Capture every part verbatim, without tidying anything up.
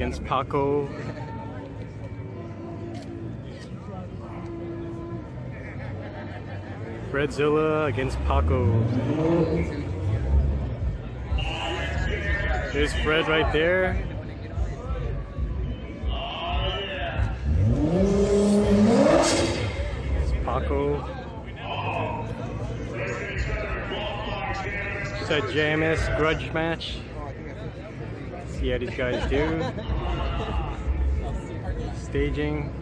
against Paco. Fredzilla against Paco. There's Fred right there. It's Paco. It's a J M S grudge match. Let's see how these guys do. Staging.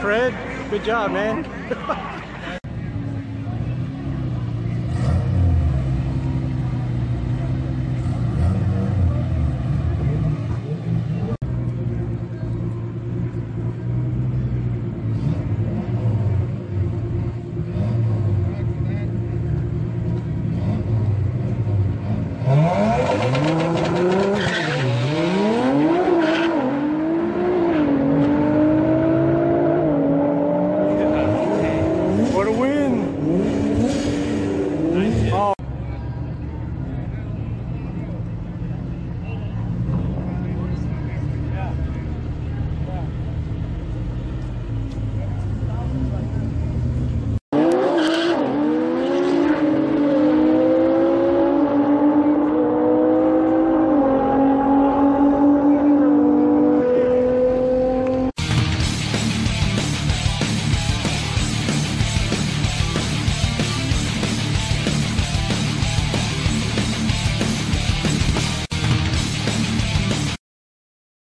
Fred, good job, man.